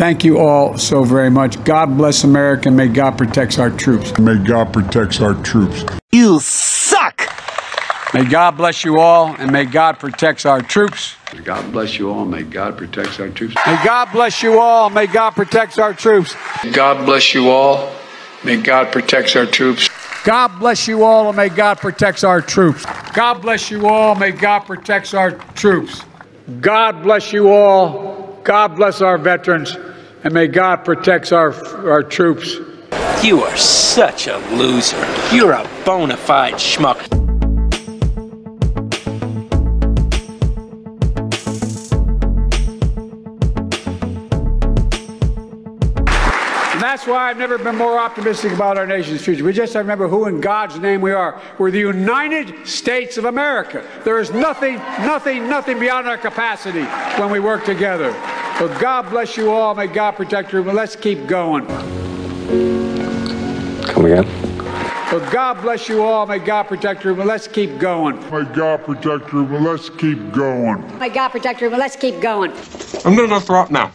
Thank you all so very much. God bless America, and may God protect our troops. May God protect our troops. You suck! May God bless you all, and may God protect our troops. May God bless you all, may God protect our troops. May God bless you all, may God protect our troops. God bless you all, may God protect our troops. God bless you all, and may God protect our troops. God bless you all, may God protect our troops. God bless you all. God bless our veterans, and may God protect our troops. You are such a loser. You're a bona fide schmuck. That's why I've never been more optimistic about our nation's future. We just have to remember who in God's name we are. We're the United States of America. There is nothing beyond our capacity when we work together. So God bless you all. May God protect you. But let's keep going. Come again. So God bless you all. May God protect you. But let's keep going. May God protect you. But let's keep going. May God protect you. But let's keep going. I'm going to throw up now.